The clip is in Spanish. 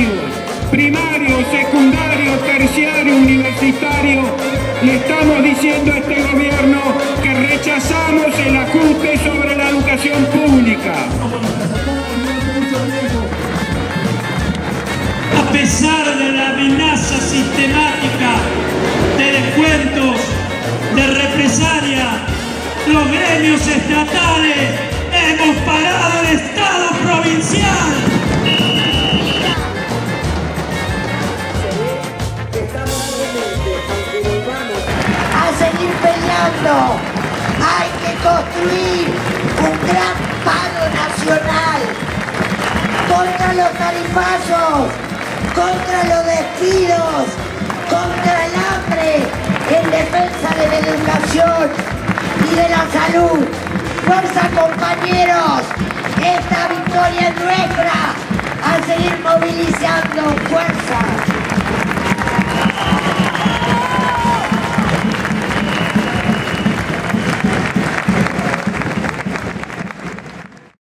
educativos, primario, secundario, terciario, universitario, le estamos diciendo a este gobierno que rechazamos el ajuste sobre la educación pública. A pesar de la amenaza sistemática de descuentos, de represalia, los gremios estatales hemos parado el Estado provincial. Peleando, hay que construir un gran paro nacional contra los tarifazos, contra los despidos, contra el hambre, en defensa de la educación y de la salud. Fuerza, compañeros, esta victoria es nuestra. A seguir movilizando.